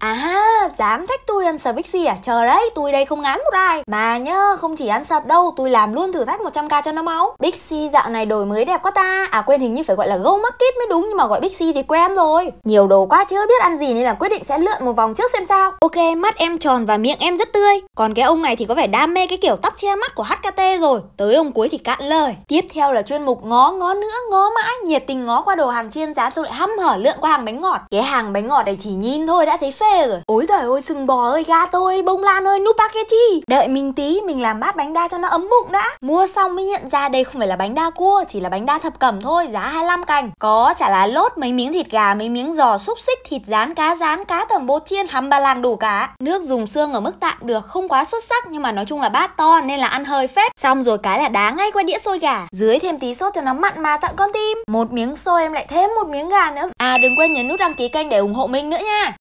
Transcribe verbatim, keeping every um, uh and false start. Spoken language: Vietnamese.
À, dám thách tôi ăn sập Big C à? Chờ đấy, tôi đây không ngán một ai. Mà nhá, không chỉ ăn sập đâu, tôi làm luôn thử thách một trăm k cho nó máu. Big C dạo này đổi mới đẹp quá ta. À quên, hình như phải gọi là Go Market mới đúng, nhưng mà gọi Big C thì quen rồi. Nhiều đồ quá chưa biết ăn gì nên là quyết định sẽ lượn một vòng trước xem sao. Ok, mắt em tròn và miệng em rất tươi. Còn cái ông này thì có vẻ đam mê cái kiểu tóc che mắt của hát ca tê rồi. Tới ông cuối thì cạn lời. Tiếp theo là chuyên mục ngó ngó nữa, ngó mãi, nhiệt tình ngó qua đồ hàng chiên giá xong lại hăm hở lượn qua hàng bánh ngọt. Cái hàng bánh ngọt này chỉ nhìn thôi đã thấy phê rồi. Ôi giời ơi, sừng bò ơi, gà tôi, bông lan ơi, nupaketi. Đợi mình tí, mình làm bát bánh đa cho nó ấm bụng đã. Mua xong mới nhận ra đây không phải là bánh đa cua, chỉ là bánh đa thập cẩm thôi, giá hai mươi lăm cành. Có chả lá lốt, mấy miếng thịt gà, mấy miếng giò xúc xích, thịt rán, cá rán, cá tẩm bột chiên, hầm ba làng đủ cá. Nước dùng xương ở mức tạm được, không quá xuất sắc nhưng mà nói chung là bát to nên là ăn hơi phết. Xong rồi cái là đá ngay qua đĩa xôi gà. Dưới thêm tí sốt cho nó mặn mà tặng con tim. Một miếng xôi em lại thêm một miếng gà nữa. À đừng quên nhấn nút đăng ký kênh để ủng hộ mình nữa nha.